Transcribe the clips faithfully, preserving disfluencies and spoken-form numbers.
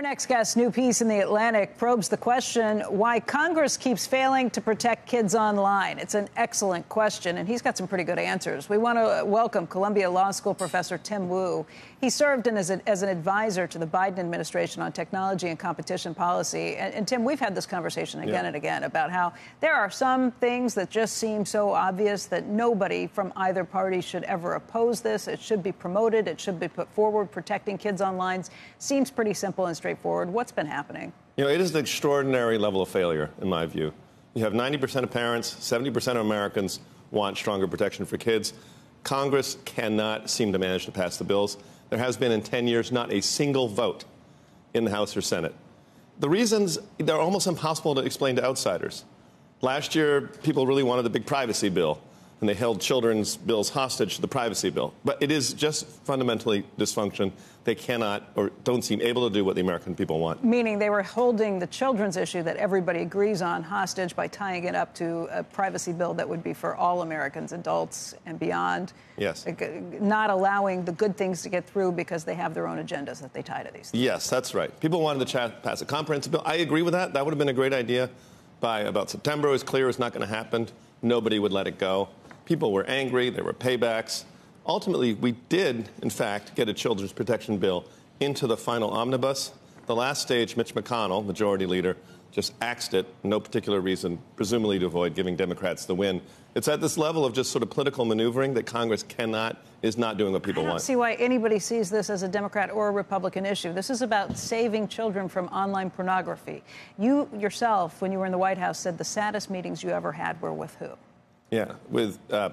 Our next guest, new piece in The Atlantic, probes the question why Congress keeps failing to protect kids online. It's an excellent question, and he's got some pretty good answers. We want to welcome Columbia Law School professor Tim Wu. He served in as, a, as an advisor to the Biden administration on technology and competition policy. And, and Tim, we've had this conversation again yeah. and again about how there are some things that just seem so obvious that nobody from either party should ever oppose this. It should be promoted. It should be put forward. Protecting kids online seems pretty simple and straightforward. Straightforward. What's been happening? You know, it is an extraordinary level of failure, in my view. You have ninety percent of parents, seventy percent of Americans want stronger protection for kids. Congress cannot seem to manage to pass the bills. There has been in ten years not a single vote in the House or Senate. The reasons, they're almost impossible to explain to outsiders. Last year, people really wanted the big privacy bill, and they held children's bills hostage to the privacy bill. But it is just fundamentally dysfunction. They cannot or don't seem able to do what the American people want. Meaning they were holding the children's issue that everybody agrees on hostage by tying it up to a privacy bill that would be for all Americans, adults and beyond. Yes. Not allowing the good things to get through because they have their own agendas that they tie to these things. Yes, that's right. People wanted to pass a comprehensive bill. I agree with that. That would have been a great idea. By about September, it was clear it was not going to happen. Nobody would let it go. People were angry. There were paybacks. Ultimately, we did, in fact, get a children's protection bill into the final omnibus. The last stage, Mitch McConnell, majority leader, just axed it, no particular reason, presumably to avoid giving Democrats the win. It's at this level of just sort of political maneuvering that Congress cannot, is not doing what people want. I don't want. see why anybody sees this as a Democrat or a Republican issue. This is about saving children from online pornography. You yourself, when you were in the White House, said the saddest meetings you ever had were with who? Yeah, with uh,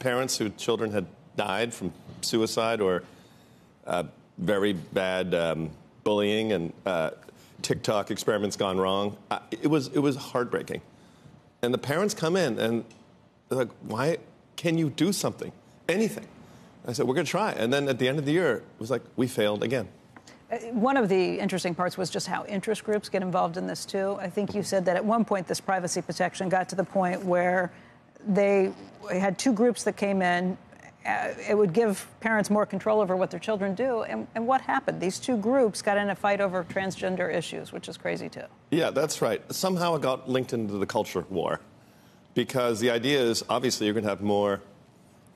parents whose children had died from suicide or uh, very bad um, bullying and uh, TikTok experiments gone wrong. Uh, it was it was heartbreaking. And the parents come in and they're like, why can you do something, anything? I said, we're going to try. And then at the end of the year, it was like, we failed again. One of the interesting parts was just how interest groups get involved in this, too. I think you said that at one point this privacy protection got to the point where they had two groups that came in. It would give parents more control over what their children do. And, and what happened? These two groups got in a fight over transgender issues, which is crazy, too. Yeah, that's right. Somehow it got linked into the culture war, because the idea is, obviously, you're going to have more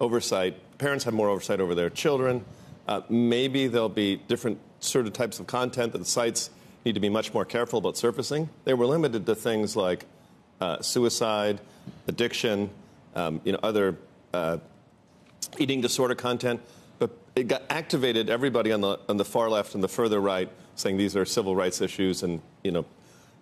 oversight. Parents have more oversight over their children. Uh, maybe there'll be different sort of types of content that the sites need to be much more careful about surfacing. They were limited to things like Uh, suicide, addiction, um, you know, other uh, eating disorder content. But it got activated, everybody on the on the far left and the further right saying these are civil rights issues and, you know,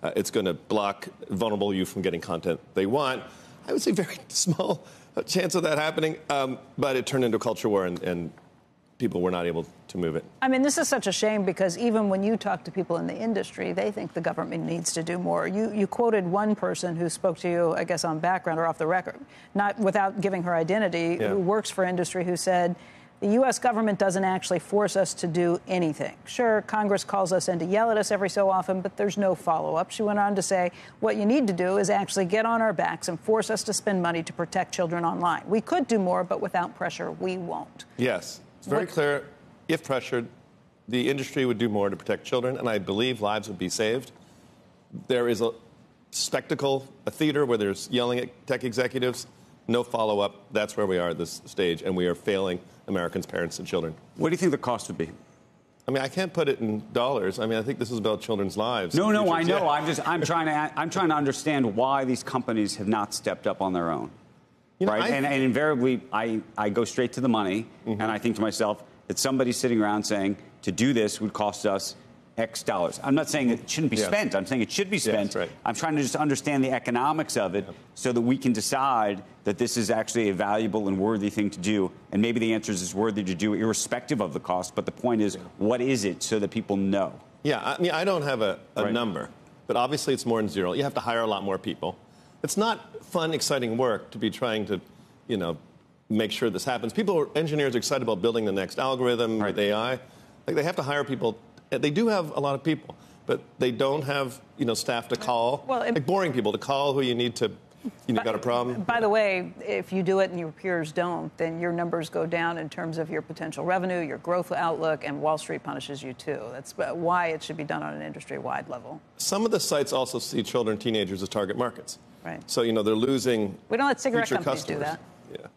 uh, it's going to block vulnerable youth from getting content they want. I would say very small chance of that happening, um, but it turned into a culture war and, and people were not able to move it. I mean, this is such a shame, because even when you talk to people in the industry, they think the government needs to do more. You you quoted one person who spoke to you, I guess, on background or off the record, not without giving her identity, yeah. who works for industry, who said, the U S government doesn't actually force us to do anything. Sure, Congress calls us in to yell at us every so often, but there's no follow-up. She went on to say, what you need to do is actually get on our backs and force us to spend money to protect children online. We could do more, but without pressure, we won't. Yes. It's very clear, if pressured, the industry would do more to protect children, and I believe lives would be saved. There is a spectacle, a theater where there's yelling at tech executives, no follow-up. That's where we are at this stage, and we are failing Americans' parents and children. What do you think the cost would be? I mean, I can't put it in dollars. I mean, I think this is about children's lives. No, no, I know. Yeah. I'm just, I'm trying to, I'm trying to understand why these companies have not stepped up on their own. You know, right, and, and invariably, I, I go straight to the money, mm-hmm. and I think to myself that somebody's sitting around saying, to do this would cost us X dollars. I'm not saying it shouldn't be yes. spent. I'm saying it should be spent. Yes, right. I'm trying to just understand the economics of it yeah. so that we can decide that this is actually a valuable and worthy thing to do, and maybe the answer is it's worthy to do irrespective of the cost, but the point is, yeah. what is it, so that people know? Yeah, I mean, I don't have a, a right. number, but obviously it's more than zero. You have to hire a lot more people. It's not fun, exciting work to be trying to, you know, make sure this happens. People, are, engineers are excited about building the next algorithm, right. with A I. Like, they have to hire people. They do have a lot of people, but they don't have, you know, staff to call, well, like boring people to call who you need to You know, by, got a problem? By the way, if you do it and your peers don't, then your numbers go down in terms of your potential revenue, your growth outlook, and Wall Street punishes you, too. That's why it should be done on an industry-wide level. Some of the sites also see children and teenagers as target markets. Right. So, you know, they're losing future customers. We don't let cigarette companies do that. Yeah.